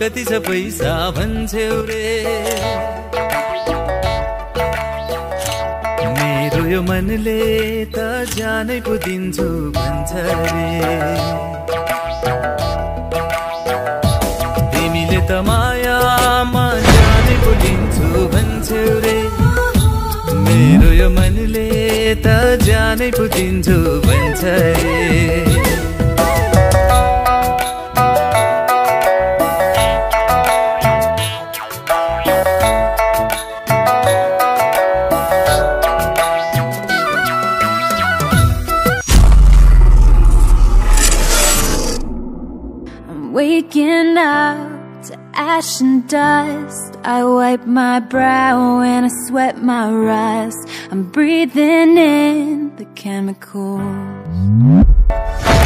कति सबै साभन्छौ रे मेरो यो मनले त जानै पो दिन्छु भन्छ रे तिमीले त मायामा जानै पो दिन्छु भन्छौ रे मेरो यो मनले त जानै पो दिन्छु भन्छ रे waking up to ash and dust. I wipe my brow and I sweat my rust. I'm breathing in the chemicals.